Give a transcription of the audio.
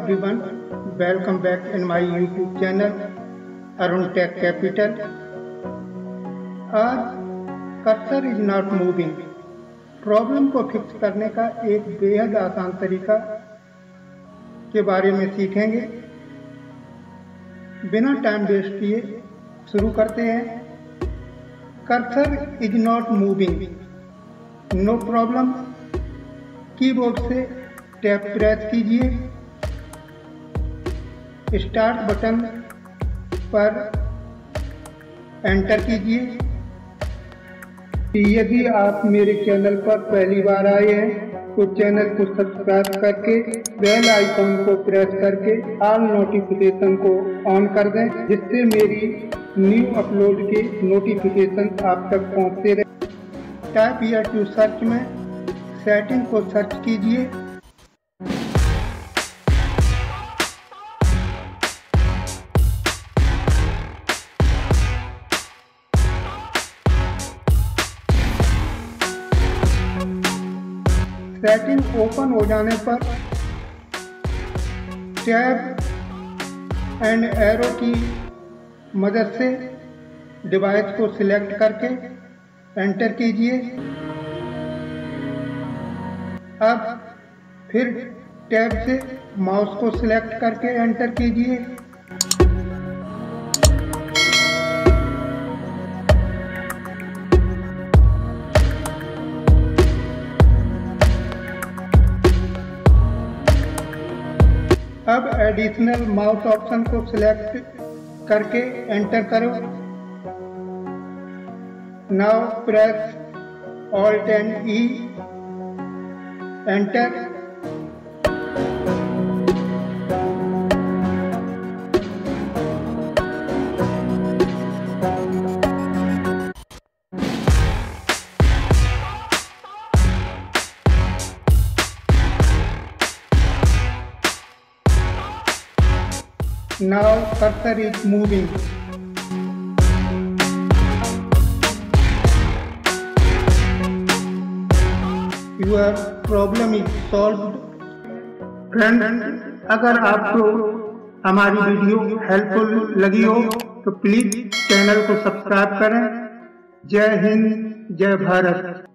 everyone, welcome back in my YouTube channel Arun Tech Capital. आज cursor is not moving problem को fix करने का एक बेहद आसान तरीका के बारे में सीखेंगे। बिना टाइम वेस्ट किए शुरू करते हैं। Cursor is not moving, no problem. Keyboard से टैप प्रेस कीजिए, स्टार्ट बटन पर एंटर कीजिए। यदि आप मेरे चैनल पर पहली बार आए हैं तो चैनल को सब्सक्राइब करके बेल आइकन को प्रेस करके ऑल नोटिफिकेशन को ऑन कर दें, जिससे मेरी न्यू अपलोड के नोटिफिकेशन आप तक पहुंचते रहे। टाइप हियर टू सर्च में सेटिंग को सर्च कीजिए। सेटिंग ओपन हो जाने पर टैब एंड एरो की मदद से डिवाइस को सिलेक्ट करके एंटर कीजिए। अब फिर टैब से माउस को सिलेक्ट करके एंटर कीजिए। अब एडिशनल माउस ऑप्शन को सिलेक्ट करके एंटर करो। Now press alt and E, enter. Now cursor is moving. Your problem is solved. Friends, अगर आपको हमारी वीडियो हेल्पफुल लगी हो तो प्लीज चैनल को सब्सक्राइब करें। जय हिंद, जय भारत।